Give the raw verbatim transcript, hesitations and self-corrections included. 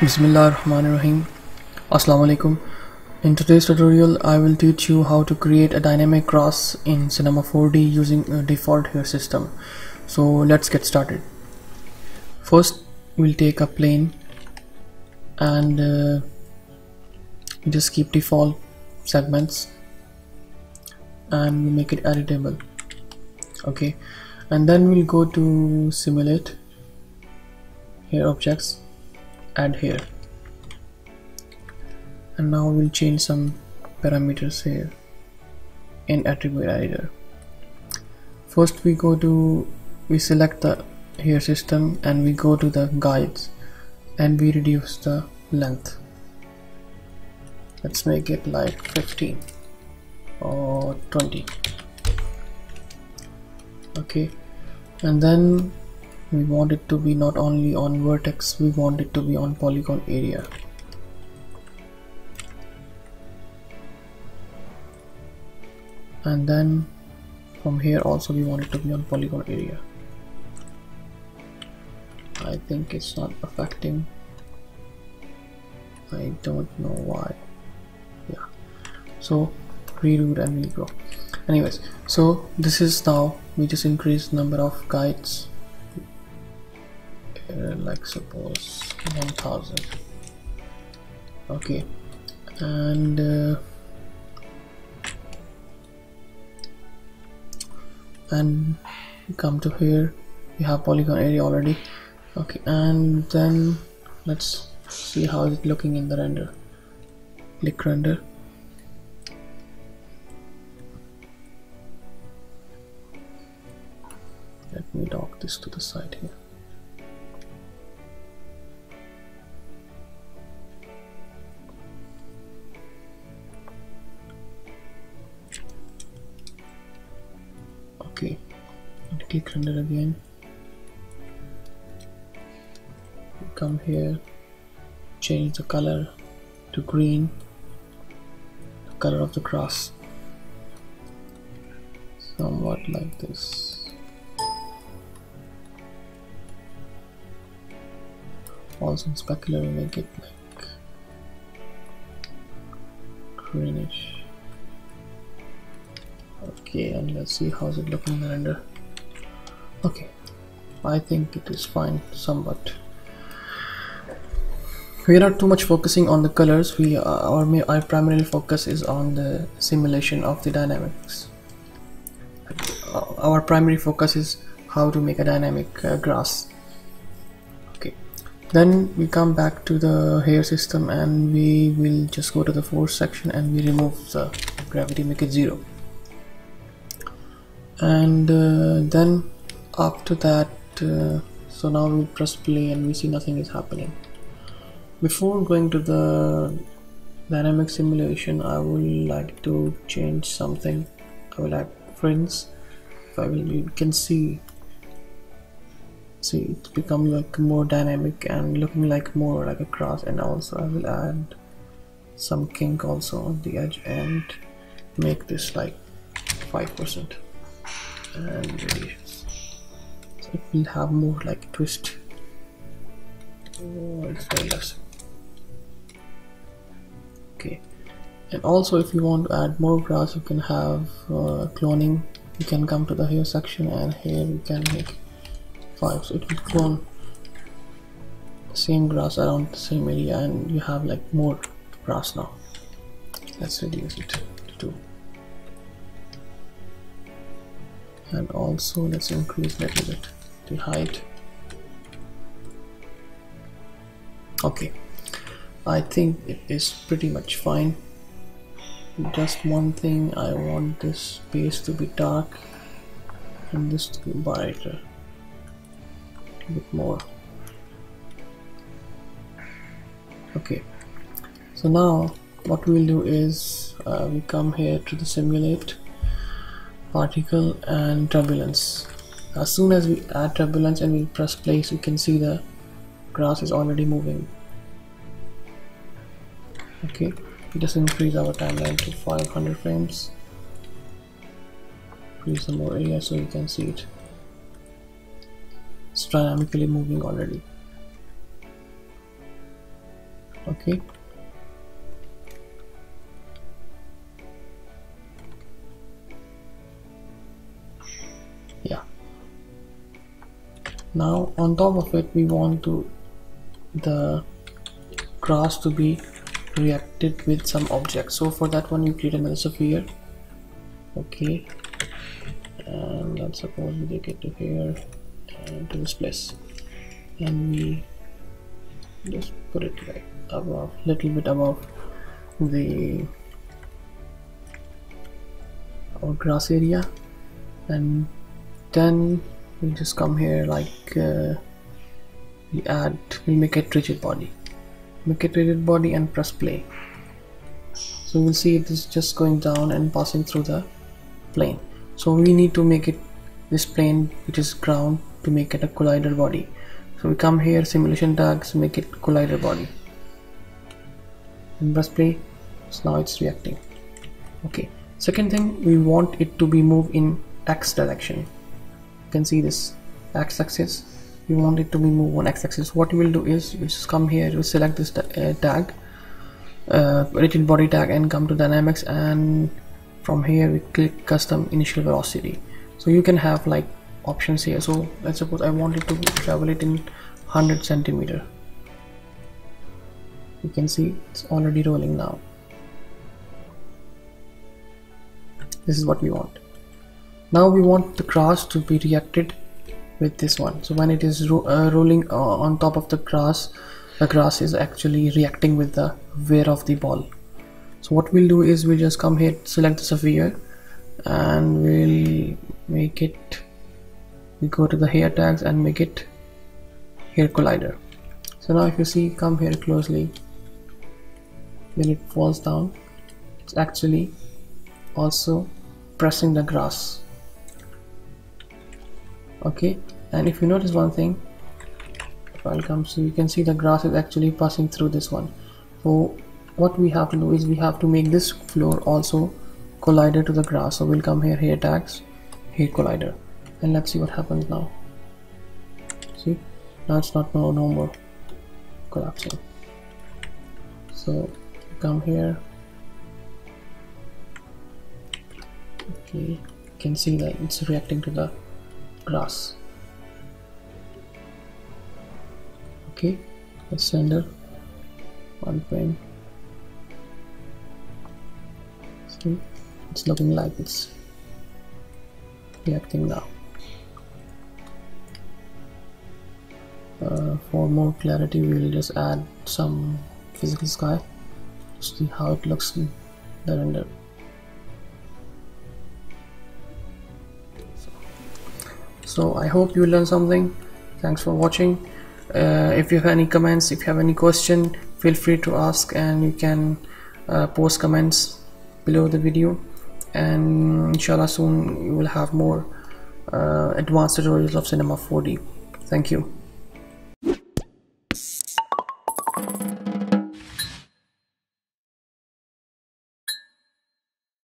Bismillahirrahmanirrahim. Assalamu alaikum. In today's tutorial I will teach you how to create a dynamic cross in Cinema four D using a default hair system. So let's get started. First we'll take a plane and uh, just keep default segments and make it editable. Okay, and then we'll go to simulate, hair objects, add hair, and now we'll change some parameters here in attribute editor. First we go to we select the hair system and we go to the guides and we reduce the length. Let's make it like fifteen or twenty. Okay, and then we want it to be not only on vertex, we want it to be on polygon area. And then from here also we want it to be on polygon area. I think it's not affecting. I don't know why. Yeah. So reroute and we'll go. Anyways, so this is now we just increase number of guides. Uh, like suppose one thousand. Okay, and uh, and come to here, we have polygon area already. Okay, and then let's see how it's looking in the render. Click render. Let me dock this to the side here. Okay, and click render again. Come here, change the color to green, the color of the grass, somewhat like this. Also in specular we make it like greenish. Okay, and let's see how's it looking in the render. Okay, I think it is fine somewhat. We are not too much focusing on the colors. We are, our, our primary focus is on the simulation of the dynamics. Our primary focus is how to make a dynamic uh, grass. Okay, then we come back to the hair system and we will just go to the force section and we remove the gravity, make it zero. And uh, then after that, uh, so now we press play and we see nothing is happening. Before going to the dynamic simulation, I would like to change something. I will add friends. If I will, you can see, see it's become like more dynamic and looking like more like a cross. And also I will add some kink also on the edge and make this like five percent. And so it will have more like twist. Oh, it's very less. Okay, and also if you want to add more grass, you can have uh, cloning. You can come to the hair section and here you can make five, so it will clone same grass around the same area and you have like more grass now. Let's reduce it to two. And also let's increase a little bit the height. Okay, I think it is pretty much fine. Just one thing, I want this space to be dark and this to be brighter a bit more. Okay, so now what we'll do is uh, we come here to the simulate, particle and turbulence. As soon as we add turbulence and we press place, you can see the grass is already moving. Okay, just increase our timeline to five hundred frames. Increase the more area so you can see it. It's dynamically moving already. Okay. Yeah. Now on top of it, we want to the grass to be reacted with some object. So for that one, you create another sphere. Okay. And let's suppose we take it to here and to this place, and we just put it right above, little bit above the our grass area, and then we just come here like uh, we add we make a rigid body, make a rigid body and press play. So we'll see it is just going down and passing through the plane. So we need to make it this plane, which is ground, to make it a collider body. So we come here, simulation tags, make it collider body, and press play. So now it's reacting. Okay. Second thing, we want it to be moved in X direction. You can see this X axis. We want it to be moved on X axis. What we will do is, we just come here, we select this ta uh, tag, uh, rigid body tag, and come to dynamics, and from here we click custom initial velocity. So you can have like options here. So let's suppose I wanted to travel it in one hundred centimeter. You can see it's already rolling now. This is what we want. Now we want the grass to be reacted with this one. So when it is ro uh, rolling uh, on top of the grass, the grass is actually reacting with the wear of the ball. So what we'll do is, we'll just come here, select the sphere, and we'll make it, we go to the hair tags and make it hair collider. So now if you see, come here closely, when it falls down, it's actually also pressing the grass. Okay, and if you notice one thing, if I'll come, so you can see the grass is actually passing through this one. So what we have to do is, we have to make this floor also collider to the grass. So we'll come here, hair tags, hair collider, and let's see what happens now. See, now it's not no, no more collapsing. So come here. Okay, you can see that it's reacting to the grass. Okay, let's send her one frame. It's looking like it's reacting now. Uh, for more clarity, we'll just add some physical sky to see how it looks in the render. So I hope you learned something. Thanks for watching. Uh, if you have any comments, if you have any question, feel free to ask, and you can uh, post comments below the video, and inshallah soon you will have more uh, advanced tutorials of Cinema four D. Thank you.